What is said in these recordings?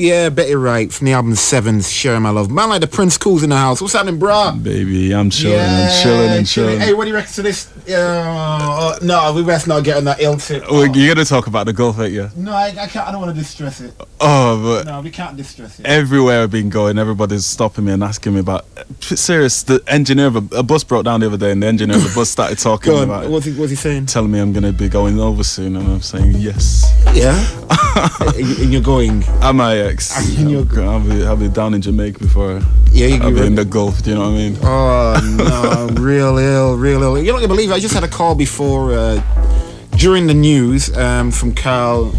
Yeah, Betty Wright from the album Sevens, Sharing My Love. Man like the Prince calls in the house. What's happening, brah? Baby, I'm chilling, yeah, I'm chilling and chilling. Hey, what do you reckon to this? No, we best not get on that ill tip. Oh. You're going to talk about the Gulf, aren't you? No, I can't. I don't want to distress it. Oh, but... No, we can't distress it. Everywhere I've been going, everybody's stopping me and asking me about... Serious, the engineer of a bus broke down the other day and the engineer of the bus started talking about it. What's he saying? Telling me I'm going to be going over soon, and I'm saying yes. Yeah? And you're going? I'm IX. I'll be down in Jamaica before I'll be in the Gulf, do you know what I mean? Oh, no, real ill, real ill. You're not going to believe it. I just had a call before, during the news, from Carl.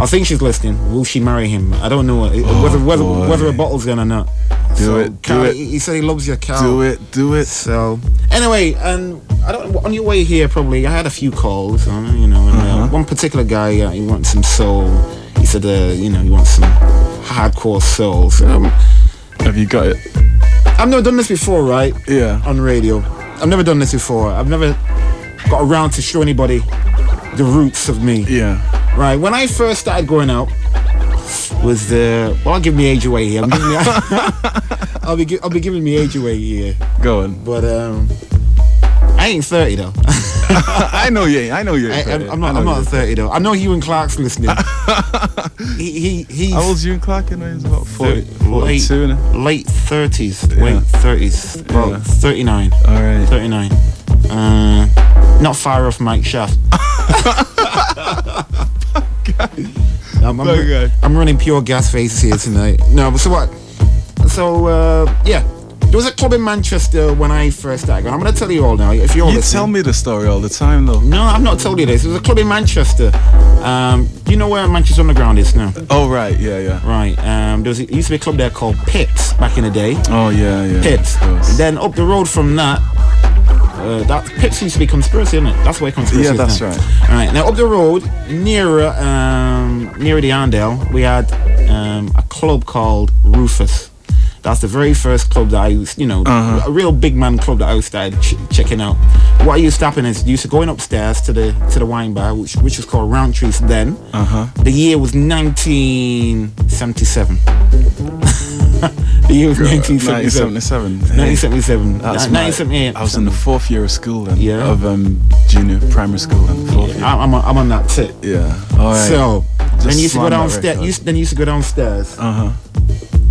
I think she's listening. Will she marry him? I don't know whether a bottle's going or not. Do it. He said he loves your Carl. Do it. So anyway, I don't. On your way here, probably I had a few calls. You know, and, one particular guy, he wants some soul. He said, you know, he wants some hardcore soul. So, have you got it? I've never done this before, right? Yeah. On radio, I've never done this before. I've never got around to show anybody the roots of me. Yeah. Right. When I first started going out, was well, I'll give me age away here. I'll be giving me age away here. Go on. But I ain't 30 though. I know you ain't. I know you ain't. I'm not 30 though. I know Ewan Clark's listening. He's How old's Ewan Clark? I know he's about 42. Late 30s. Yeah. Late 30s. Well, yeah. 39. All right. 39. Not far off Mike Shaft. I'm running pure gas faces here tonight. No, but so what? So, yeah. There was a club in Manchester when I first started going. I'm going to tell you all now, if you're listening. You tell me the story all the time, though. No, I've not told you this. There was a club in Manchester. You know where Manchester Underground is now? Oh, right. Yeah, yeah. Right. There used to be a club there called Pips back in the day. Oh, yeah, yeah. Pips. Then up the road from that... Pips used to be Conspiracy, isn't it? That's where Conspiracy is. Yeah, that's right. All right. Now, up the road, nearer the Arndale, we had a club called Rufus. That's the very first club that I used, you know, a real big man club that I started checking out. What I used to happen is, used to going upstairs to the wine bar, which was called Roundtree's then. The year was 1977. The year was 1977. 1977. 1978. I was in the fourth year of school then. Yeah. Of junior primary school then. I'm on that tip. Yeah. All right. So then you used to go downstairs.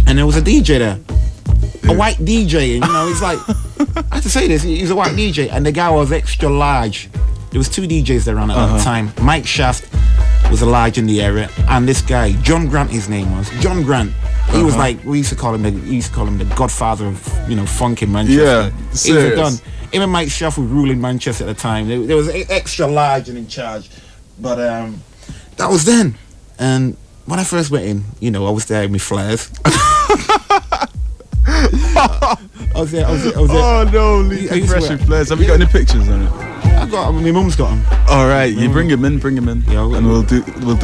And there was a DJ there. A white DJ, and you know, it's like, I have to say this, he was a white DJ, and the guy was extra large. There was two DJs there around at that time. Mike Shaft was a large in the area, and this guy, John Grant, his name was. John Grant. He was like, we used to call him the godfather of, you know, funk in Manchester. Yeah, serious. Him and Mike Schaff were ruling Manchester at the time. They was extra large and in charge. But that was then. And when I first went in, you know, I was there with my flares. I was there. Oh no, Leaky Fresh and flares. Have you got any pictures on it? My mum's got them. All right, you bring them in. Yeah, and we'll do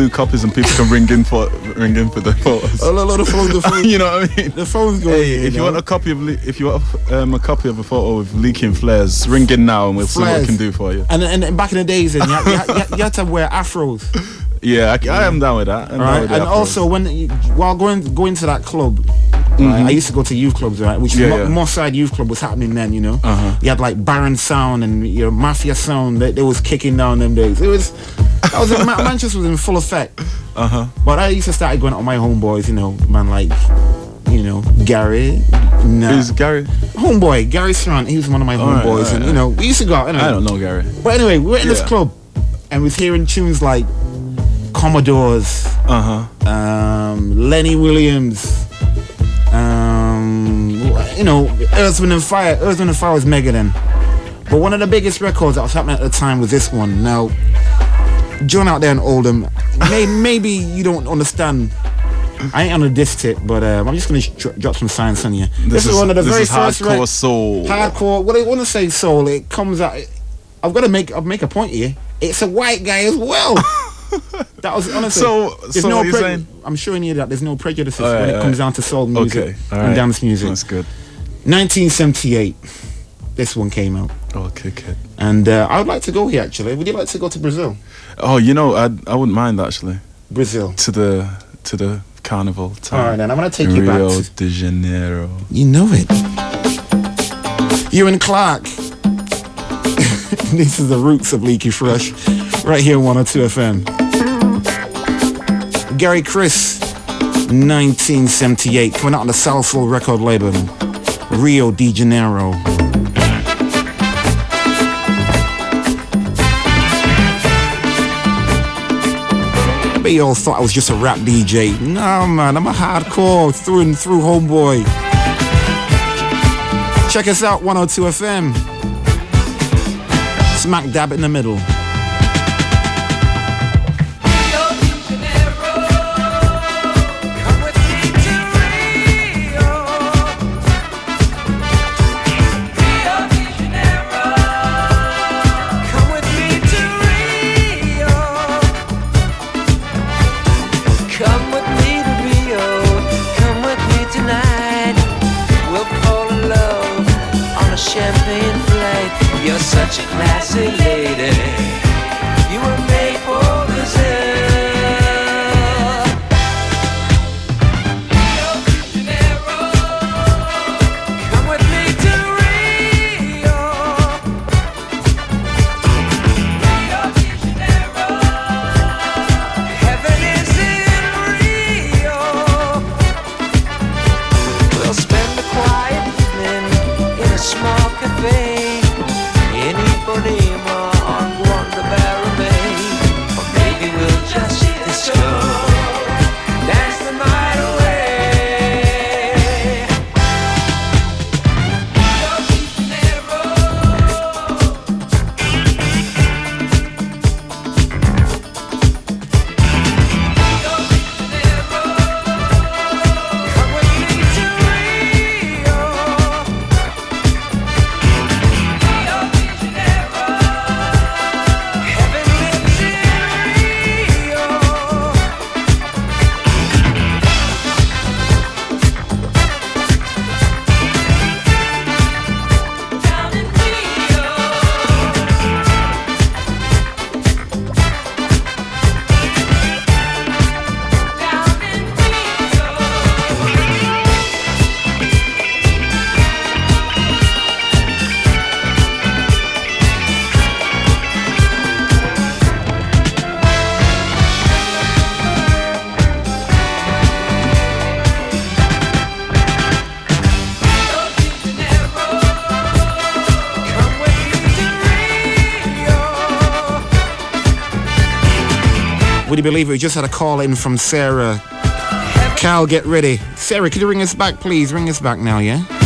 copies, and people can ring in for the photos. A lot of phones. You know what I mean? The phone's going. Hey, if you want a copy of a copy of a photo of leaking flares, ring in now, and we'll see what we can do for you. And back in the days, then you had to wear afros. Yeah, I am down with that. Right, and also while going to that club. Right. I used to go to youth clubs, right? Which Mosside youth club was happening then, you know. You had like Baron Sound and Mafia Sound. They was kicking down them days. Manchester was in full effect. But I used to start going out with my homeboys, you know, man, like, you know, Gary. Who's Gary? Homeboy Gary Strand. He was one of my homeboys, and you know, we used to go out. You know, I don't know Gary. But anyway, we were in this club, and we was hearing tunes like Commodores, Lenny Williams. You know, Earth, Wind and Fire was mega then. But one of the biggest records that was happening at the time was this one. Now, John out there in Oldham, maybe you don't understand. I ain't on a disc tip, but I'm just going to drop some science on you. This is one of the very first hardcore soul. Hardcore, well, they want to say soul. It comes out. I'll make a point here. It's a white guy as well. That was honestly. So no, you're saying? I'm showing you that there's no prejudices when it comes down to soul music and dance music. That's good. 1978, this one came out. Okay, good. And I would like to go here actually. Would you like to go to Brazil? Oh, you know, I wouldn't mind actually. Brazil. To the carnival time. All right, and I'm going to take you back to Rio de Janeiro. You know it. Ewan Clark. This is the roots of Leaky Fresh, right here on 102 FM. Gary Chris, 1978, coming out on the South Soul record label, Rio de Janeiro. But you all thought I was just a rap DJ. No, man, I'm a hardcore, through and through homeboy. Check us out, 102 FM. Smack dab in the middle. Would you believe it? We just had a call in from Sarah. Carl, get ready. Sarah, could you ring us back, please? Ring us back now, yeah?